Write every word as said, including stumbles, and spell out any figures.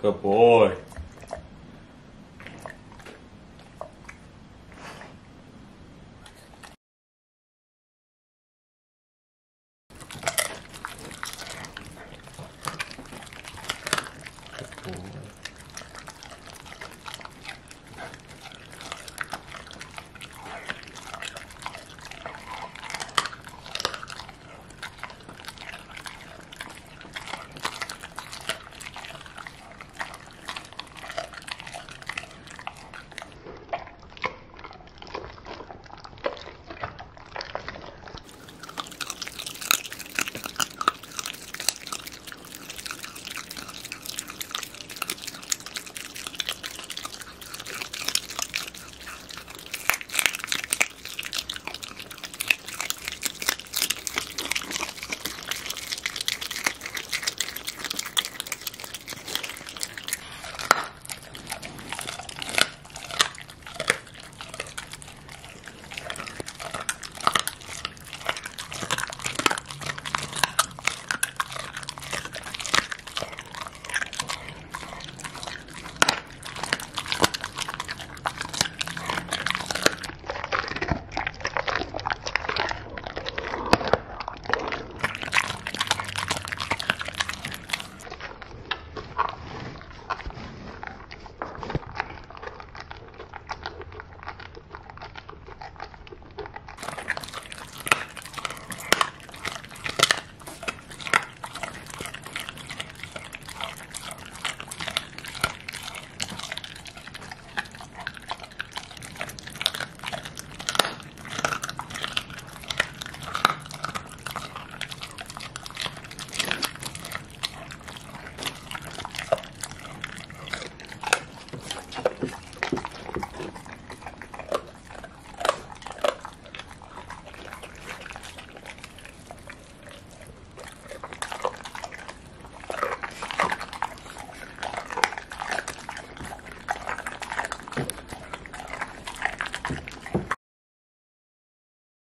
Good boy. Good boy.